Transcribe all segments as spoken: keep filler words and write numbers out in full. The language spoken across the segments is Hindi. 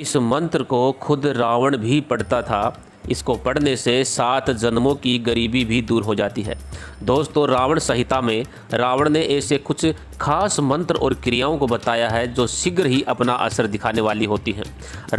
इस मंत्र को खुद रावण भी पढ़ता था। इसको पढ़ने से सात जन्मों की गरीबी भी दूर हो जाती है। दोस्तों, रावण संहिता में रावण ने ऐसे कुछ खास मंत्र और क्रियाओं को बताया है जो शीघ्र ही अपना असर दिखाने वाली होती हैं।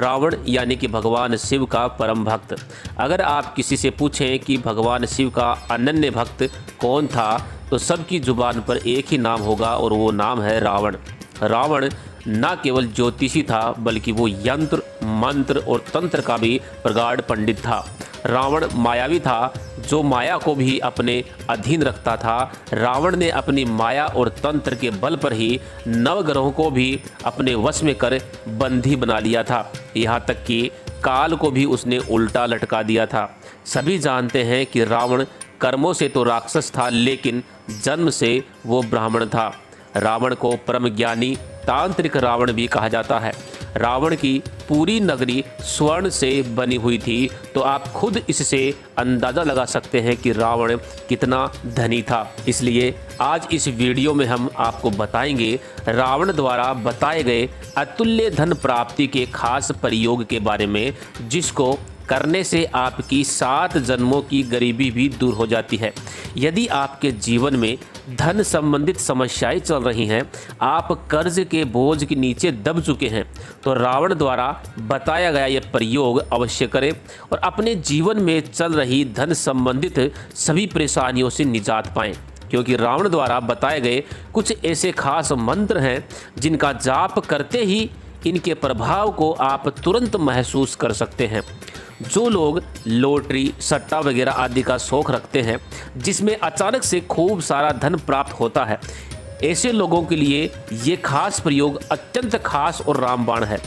रावण यानी कि भगवान शिव का परम भक्त। अगर आप किसी से पूछें कि भगवान शिव का अनन्य भक्त कौन था, तो सबकी जुबान पर एक ही नाम होगा और वो नाम है रावण। रावण न केवल ज्योतिषी था, बल्कि वो यंत्र, मंत्र और तंत्र का भी प्रगाढ़ पंडित था। रावण मायावी था, जो माया को भी अपने अधीन रखता था। रावण ने अपनी माया और तंत्र के बल पर ही नवग्रहों को भी अपने वश में कर बंदी बना लिया था। यहाँ तक कि काल को भी उसने उल्टा लटका दिया था। सभी जानते हैं कि रावण कर्मों से तो राक्षस था, लेकिन जन्म से वो ब्राह्मण था। रावण को परम ज्ञानी तांत्रिक रावण भी कहा जाता है। रावण की पूरी नगरी स्वर्ण से बनी हुई थी, तो आप खुद इससे अंदाज़ा लगा सकते हैं कि रावण कितना धनी था। इसलिए आज इस वीडियो में हम आपको बताएंगे रावण द्वारा बताए गए अतुल्य धन प्राप्ति के खास प्रयोग के बारे में, जिसको करने से आपकी सात जन्मों की गरीबी भी दूर हो जाती है। यदि आपके जीवन में धन संबंधित समस्याएं चल रही हैं, आप कर्ज के बोझ के नीचे दब चुके हैं, तो रावण द्वारा बताया गया यह प्रयोग अवश्य करें और अपने जीवन में चल रही धन संबंधित सभी परेशानियों से निजात पाएं, क्योंकि रावण द्वारा बताए गए कुछ ऐसे खास मंत्र हैं जिनका जाप करते ही इनके प्रभाव को आप तुरंत महसूस कर सकते हैं। जो लोग लॉटरी, सट्टा वगैरह आदि का शौक़ रखते हैं, जिसमें अचानक से खूब सारा धन प्राप्त होता है, ऐसे लोगों के लिए ये खास प्रयोग अत्यंत खास और रामबाण है।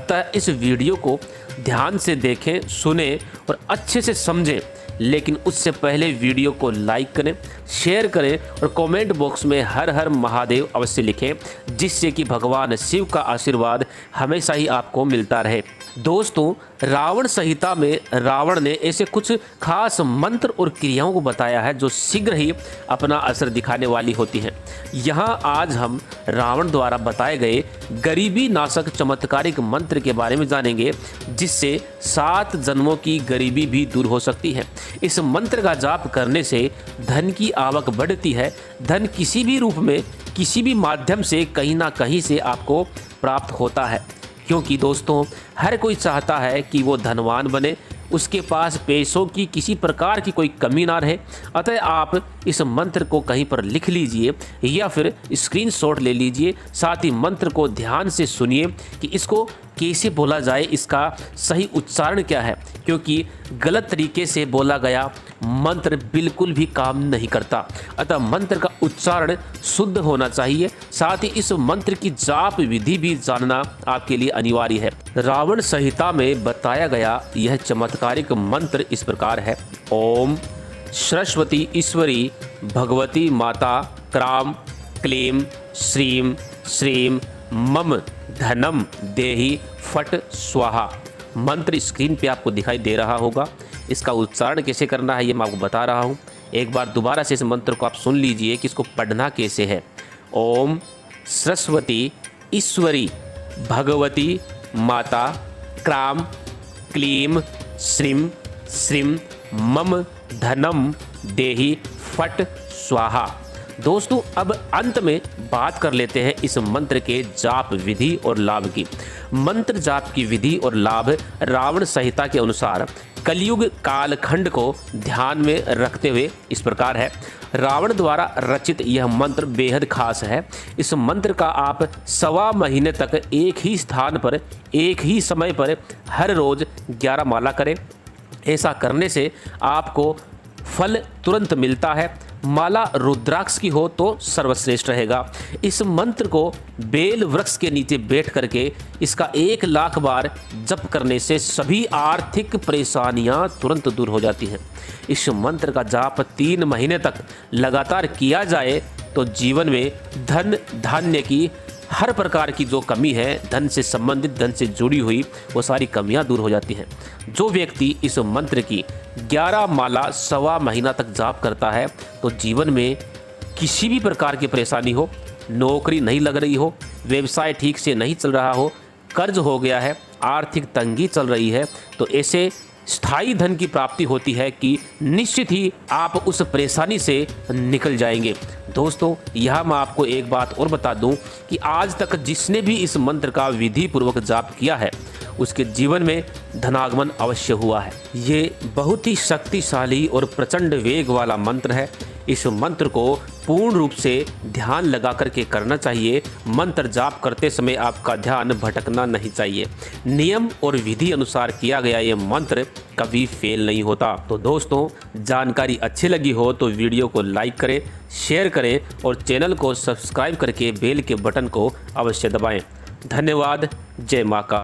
अतः इस वीडियो को ध्यान से देखें, सुनें और अच्छे से समझें, लेकिन उससे पहले वीडियो को लाइक करें, शेयर करें और कमेंट बॉक्स में हर हर महादेव अवश्य लिखें, जिससे कि भगवान शिव का आशीर्वाद हमेशा ही आपको मिलता रहे। दोस्तों, रावण संहिता में रावण ने ऐसे कुछ खास मंत्र और क्रियाओं को बताया है जो शीघ्र ही अपना असर दिखाने वाली होती हैं। यहाँ आज हम रावण द्वारा बताए गए गरीबी नाशक चमत्कारिक मंत्र के बारे में जानेंगे, जिससे सात जन्मों की गरीबी भी दूर हो सकती है। इस मंत्र का जाप करने से धन की आवक बढ़ती है। धन किसी भी रूप में, किसी भी माध्यम से, कहीं ना कहीं से आपको प्राप्त होता है, क्योंकि दोस्तों हर कोई चाहता है कि वो धनवान बने, उसके पास पैसों की किसी प्रकार की कोई कमी ना रहे। अतः आप इस मंत्र को कहीं पर लिख लीजिए या फिर स्क्रीनशॉट ले लीजिए। साथ ही मंत्र को ध्यान से सुनिए कि इसको कैसे बोला जाए, इसका सही उच्चारण क्या है, क्योंकि गलत तरीके से बोला गया मंत्र बिल्कुल भी काम नहीं करता। अतः मंत्र का उच्चारण शुद्ध होना चाहिए। साथ ही इस मंत्र की जाप विधि भी जानना आपके लिए अनिवार्य है। रावण संहिता में बताया गया यह चमत्कारिक मंत्र इस प्रकार है। ओम सरस्वती ईश्वरी भगवती माता क्राम क्लीम श्रीम श्रीम मम धनम देहि फट स्वाहा। मंत्र स्क्रीन पे आपको दिखाई दे रहा होगा। इसका उच्चारण कैसे करना है ये मैं आपको बता रहा हूँ। एक बार दोबारा से इस मंत्र को आप सुन लीजिए कि इसको पढ़ना कैसे है। ओम सरस्वती ईश्वरी भगवती माता क्राम क्लीम श्रीम श्रीम मम धनम देहि फट स्वाहा। दोस्तों, अब अंत में बात कर लेते हैं इस मंत्र के जाप विधि और लाभ की। मंत्र जाप की विधि और लाभ रावण संहिता के अनुसार कलयुग कालखंड को ध्यान में रखते हुए इस प्रकार है। रावण द्वारा रचित यह मंत्र बेहद खास है। इस मंत्र का आप सवा महीने तक एक ही स्थान पर, एक ही समय पर हर रोज ग्यारह माला करें। ऐसा करने से आपको फल तुरंत मिलता है। माला रुद्राक्ष की हो तो सर्वश्रेष्ठ रहेगा। इस मंत्र को बेल वृक्ष के नीचे बैठ करके इसका एक लाख बार जप करने से सभी आर्थिक परेशानियां तुरंत दूर हो जाती हैं। इस मंत्र का जाप तीन महीने तक लगातार किया जाए तो जीवन में धन धान्य की हर प्रकार की जो कमी है, धन से संबंधित, धन से जुड़ी हुई, वो सारी कमियां दूर हो जाती हैं। जो व्यक्ति इस मंत्र की ग्यारह माला सवा महीना तक जाप करता है, तो जीवन में किसी भी प्रकार की परेशानी हो, नौकरी नहीं लग रही हो, व्यवसाय ठीक से नहीं चल रहा हो, कर्ज हो गया है, आर्थिक तंगी चल रही है तो ऐसे स्थायी धन की प्राप्ति होती है कि निश्चित ही आप उस परेशानी से निकल जाएंगे। दोस्तों यह मैं आपको एक बात और बता दूं कि आज तक जिसने भी इस मंत्र का विधि पूर्वक जाप किया है उसके जीवन में धनागमन अवश्य हुआ है। ये बहुत ही शक्तिशाली और प्रचंड वेग वाला मंत्र है। इस मंत्र को पूर्ण रूप से ध्यान लगा करके करना चाहिए। मंत्र जाप करते समय आपका ध्यान भटकना नहीं चाहिए। नियम और विधि अनुसार किया गया ये मंत्र कभी फेल नहीं होता। तो दोस्तों जानकारी अच्छी लगी हो तो वीडियो को लाइक करें, शेयर करें और चैनल को सब्सक्राइब करके बेल के बटन को अवश्य दबाएं। धन्यवाद। जय मां का।